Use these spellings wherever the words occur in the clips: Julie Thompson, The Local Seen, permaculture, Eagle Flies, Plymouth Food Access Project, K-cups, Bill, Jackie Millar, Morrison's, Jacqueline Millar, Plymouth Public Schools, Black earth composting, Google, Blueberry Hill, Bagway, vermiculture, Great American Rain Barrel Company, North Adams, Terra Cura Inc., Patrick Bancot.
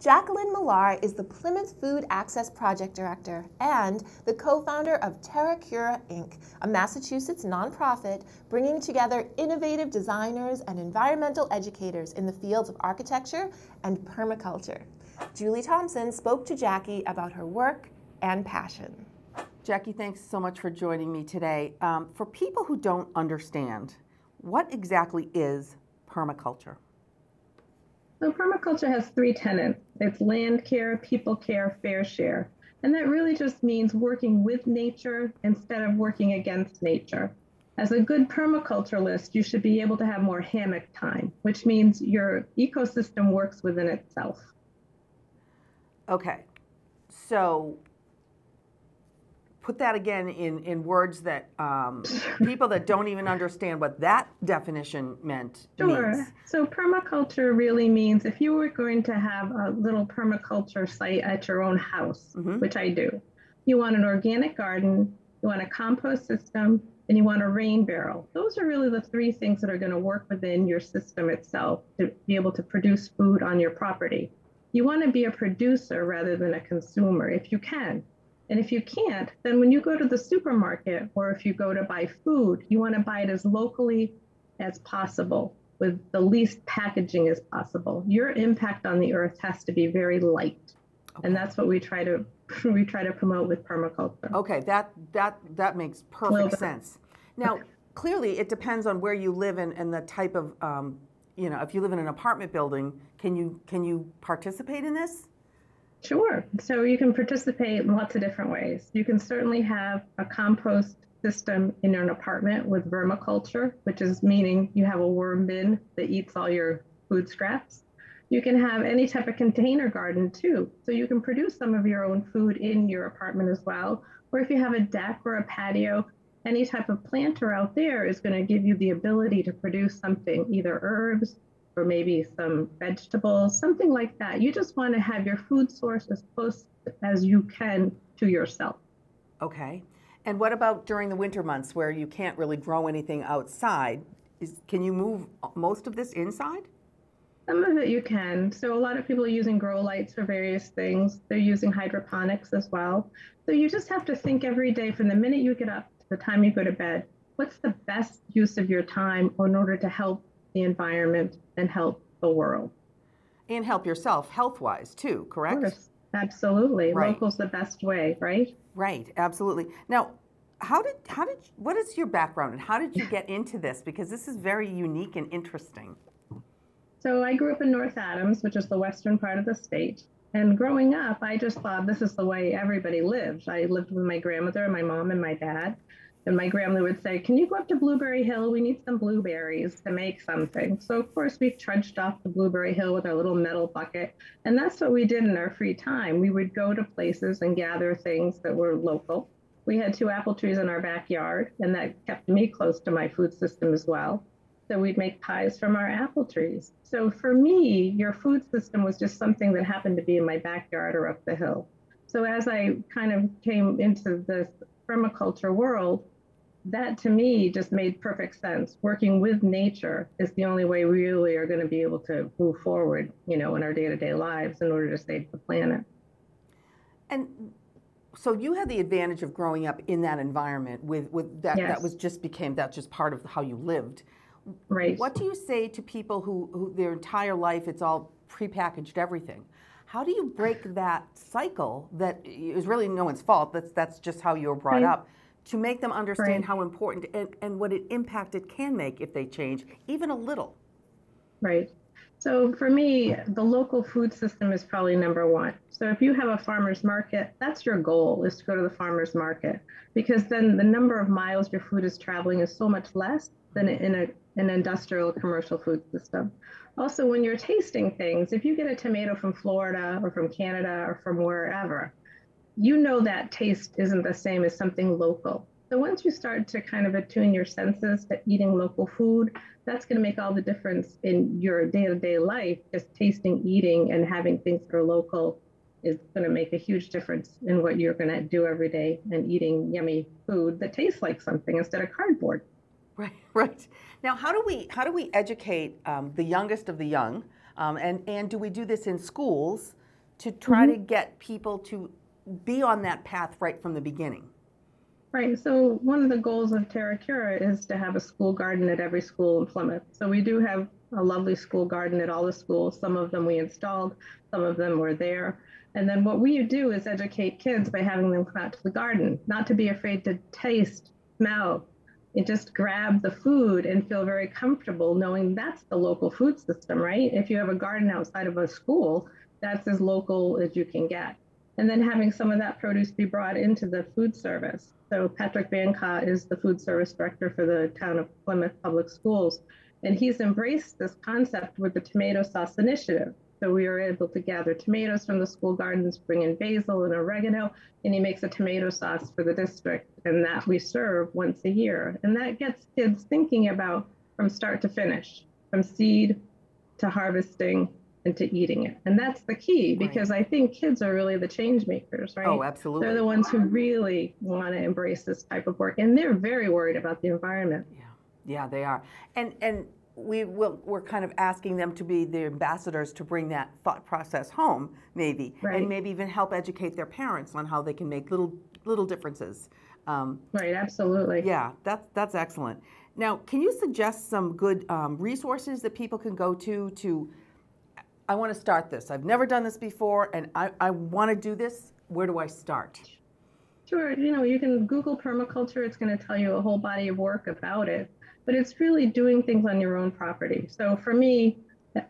Jacqueline Millar is the Plymouth Food Access Project Director and the co-founder of Terra Cura Inc., a Massachusetts nonprofit bringing together innovative designers and environmental educators in the fields of architecture and permaculture. Julie Thompson spoke to Jackie about her work and passion. Jackie, thanks so much for joining me today. For people who don't understand, what exactly is permaculture? So permaculture has three tenets. It's land care, people care, fair share. And that really just means working with nature instead of working against nature. As a good permaculturalist, you should be able to have more hammock time, which means your ecosystem works within itself. Okay, so put that again in words that people that don't even understand what that definition meant. Sure. Means. So permaculture really means if you were going to have a little permaculture site at your own house, which I do, you want an organic garden, you want a compost system, and you want a rain barrel. Those are really the three things that are going to work within your system itself to be able to produce food on your property. You want to be a producer rather than a consumer if you can. And if you can't, then when you go to the supermarket or if you go to buy food, you want to buy it as locally as possible with the least packaging as possible. Your impact on the earth has to be very light. Okay. And that's what we try to promote with permaculture. Okay, that makes perfect sense. Now, clearly it depends on where you live and the type of you know, if you live in an apartment building, can you participate in this? Sure. So you can participate in lots of different ways. You can certainly have a compost system in an apartment with vermiculture, which is meaning you have a worm bin that eats all your food scraps. You can have any type of container garden too. So you can produce some of your own food in your apartment as well. Or if you have a deck or a patio, any type of planter out there is going to give you the ability to produce something, either herbs, or maybe some vegetables, something like that. You just want to have your food source as close as you can to yourself. Okay. And what about during the winter months where you can't really grow anything outside? Can you move most of this inside? Some of it you can. So a lot of people are using grow lights for various things. They're using hydroponics as well. So you just have to think every day from the minute you get up to the time you go to bed, what's the best use of your time in order to help the environment and help the world. And help yourself health-wise too, correct? Of course, absolutely. Right. Local's the best way, right? Right, absolutely. Now, what is your background and how did you get into this? Because this is very unique and interesting. So I grew up in North Adams, which is the western part of the state. And growing up, I just thought this is the way everybody lived. I lived with my grandmother and my mom and my dad. And my grandmother would say, can you go up to Blueberry Hill? We need some blueberries to make something. So, of course, we trudged off to Blueberry Hill with our little metal bucket. And that's what we did in our free time. We would go to places and gather things that were local. We had 2 apple trees in our backyard, and that kept me close to my food system as well. So we'd make pies from our apple trees. So for me, your food system was just something that happened to be in my backyard or up the hill. So as I kind of came into this permaculture world, that to me just made perfect sense. Working with nature is the only way we really are going to be able to move forward, you know, in our day-to-day lives in order to save the planet. And so you had the advantage of growing up in that environment with that. Yes. That's just part of how you lived. Right. What do you say to people who their entire life, it's all prepackaged everything? How do you break that cycle that is really no one's fault? That's just how you were brought up. To make them understand how important and what an impact it can make if they change, even a little. Right. So for me, the local food system is probably #1. So if you have a farmer's market, that's your goal, is to go to the farmer's market, because then the number of miles your food is traveling is so much less than in an industrial commercial food system. Also, when you're tasting things, if you get a tomato from Florida or from Canada or from wherever, you know that taste isn't the same as something local. So once you start to kind of attune your senses to eating local food, that's going to make all the difference in your day-to-day life. Just tasting, eating, and having things that are local is going to make a huge difference in what you're going to do every day, and eating yummy food that tastes like something instead of cardboard. Right, right. Now, how do we educate the youngest of the young, and do we do this in schools to try to get people to be on that path right from the beginning. Right. So one of the goals of Terra Cura is to have a school garden at every school in Plymouth. So we do have a lovely school garden at all the schools. Some of them we installed, some of them were there. And then what we do is educate kids by having them come out to the garden, not to be afraid to taste, smell, and just grab the food and feel very comfortable knowing that's the local food system, right? If you have a garden outside of a school, that's as local as you can get. And then having some of that produce be brought into the food service. So Patrick Bancot is the food service director for the town of Plymouth Public Schools, and he's embraced this concept with the tomato sauce initiative. So we are able to gather tomatoes from the school gardens, bring in basil and oregano, and he makes a tomato sauce for the district, and that we serve once a year. And that gets kids thinking about from start to finish, from seed to harvesting, into eating it. And that's the key, because I think kids are really the change makers, right? Oh, absolutely. They're the ones who really want to embrace this type of work, and they're very worried about the environment. Yeah, yeah, they are. And we're kind of asking them to be the ambassadors to bring that thought process home, maybe, and maybe even help educate their parents on how they can make little differences. Right, absolutely. Yeah, that's excellent. Now, can you suggest some good resources that people can go to I want to start this. I've never done this before, and I want to do this. Where do I start? Sure. You know, you can Google permaculture. It's going to tell you a whole body of work about it. But it's really doing things on your own property. So for me,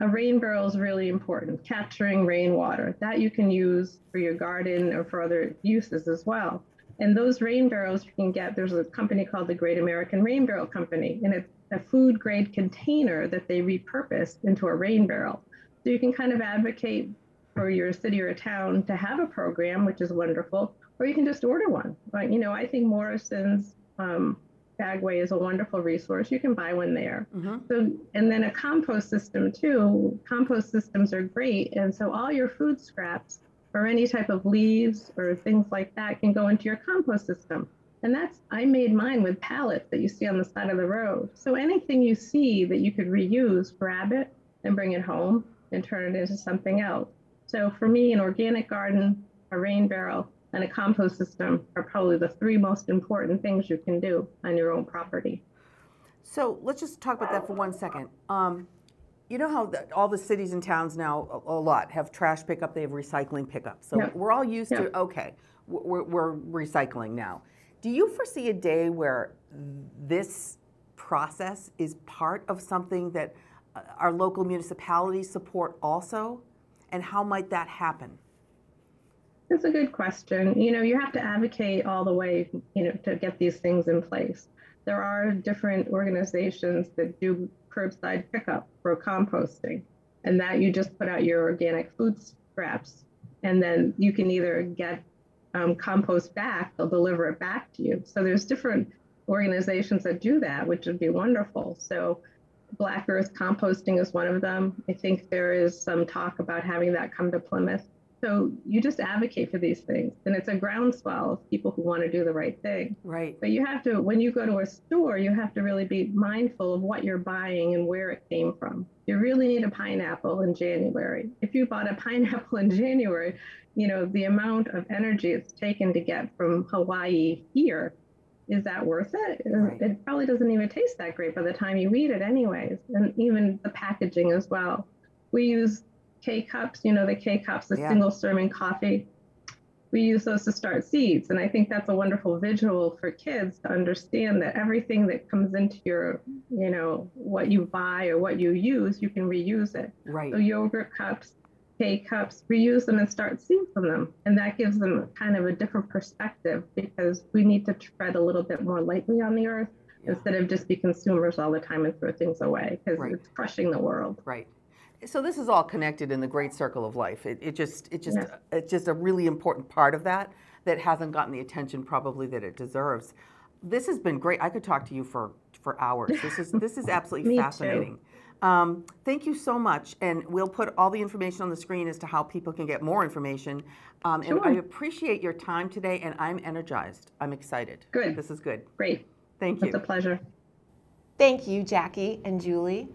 a rain barrel is really important, capturing rainwater. That you can use for your garden or for other uses as well. And those rain barrels you can get, there's a company called the Great American Rain Barrel Company, and it's a food grade container that they repurposed into a rain barrel. So you can kind of advocate for your city or a town to have a program, which is wonderful, or you can just order one. Like, you know, I think Morrison's Bagway is a wonderful resource. You can buy one there. So, and then a compost system too. Compost systems are great. And so all your food scraps or any type of leaves or things like that can go into your compost system. And that's, I made mine with pallets that you see on the side of the road. So anything you see that you could reuse, grab it and bring it home and turn it into something else. So for me, an organic garden, a rain barrel, and a compost system are probably the three most important things you can do on your own property. So let's just talk about that for one second. You know how all the cities and towns now, a lot, have trash pickup, they have recycling pickup. So we're all used to, okay, we're recycling now. Do you foresee a day where this process is part of something that our local municipalities support also, and how might that happen? That's a good question. You know, you have to advocate all the way, you know, to get these things in place. There are different organizations that do curbside pickup for composting, and that you just put out your organic food scraps, and then you can either get compost back, they'll deliver it back to you. So there's different organizations that do that, which would be wonderful. So Black Earth Composting is one of them. I think there is some talk about having that come to Plymouth. So you just advocate for these things, and it's a groundswell of people who want to do the right thing. Right. But you have to, when you go to a store, you have to really be mindful of what you're buying and where it came from. You really need a pineapple in January. If you bought a pineapple in January, you know, the amount of energy it's taken to get from Hawaii here, is that worth it? Right. It probably doesn't even taste that great by the time you eat it anyways. And even the packaging as well. We use K-cups, you know, the K-cups, the single serving coffee. We use those to start seeds. And I think that's a wonderful visual for kids to understand that everything that comes into your, you know, what you buy or what you use, you can reuse it. Right. So yogurt cups, K-cups, reuse them and start seeing from them. And that gives them kind of a different perspective, because we need to tread a little bit more lightly on the earth instead of just be consumers all the time and throw things away, because it's crushing the world. Right. So this is all connected in the great circle of life. It's just a really important part of that that hasn't gotten the attention probably that it deserves. This has been great. I could talk to you for hours. This is absolutely fascinating. Too. Thank you so much, and we'll put all the information on the screen as to how people can get more information. And I appreciate your time today, and I'm energized. I'm excited. Good. This is good. Great. Thank you. It's a pleasure. Thank you, Jackie and Julie.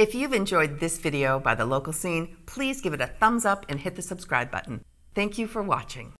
If you've enjoyed this video by The Local Seen, please give it a thumbs up and hit the subscribe button. Thank you for watching.